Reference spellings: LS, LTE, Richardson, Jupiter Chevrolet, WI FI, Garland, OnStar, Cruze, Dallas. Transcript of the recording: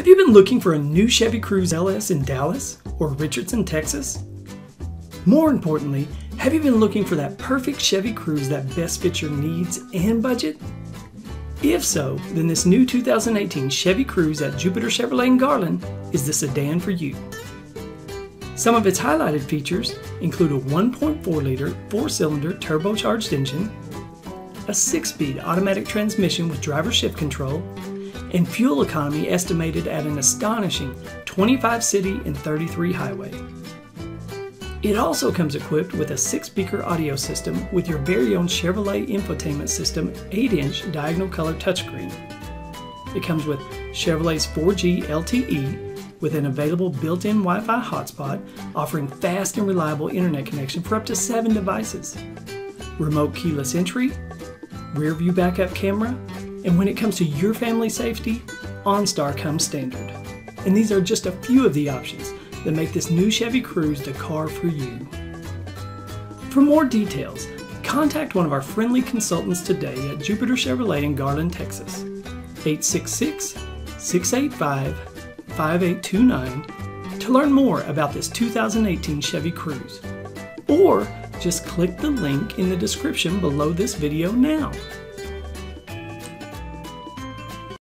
Have you been looking for a new Chevy Cruze LS in Dallas or Richardson, Texas? More importantly, have you been looking for that perfect Chevy Cruze that best fits your needs and budget? If so, then this new 2018 Chevy Cruze at Jupiter Chevrolet in Garland is the sedan for you. Some of its highlighted features include a 1.4-liter four-cylinder turbocharged engine, a 6-speed automatic transmission with driver shift control, and fuel economy estimated at an astonishing 25 city and 33 highway. It also comes equipped with a 6-speaker audio system with your very own Chevrolet infotainment system 8-inch diagonal color touchscreen. It comes with Chevrolet's 4G LTE with an available built-in Wi-Fi hotspot offering fast and reliable internet connection for up to 7 devices, remote keyless entry, rear view backup camera, and when it comes to your family safety, OnStar comes standard. And these are just a few of the options that make this new Chevy Cruze the car for you. For more details, contact one of our friendly consultants today at Jupiter Chevrolet in Garland, Texas. 866-685-5829 to learn more about this 2018 Chevy Cruze. Or just click the link in the description below this video now.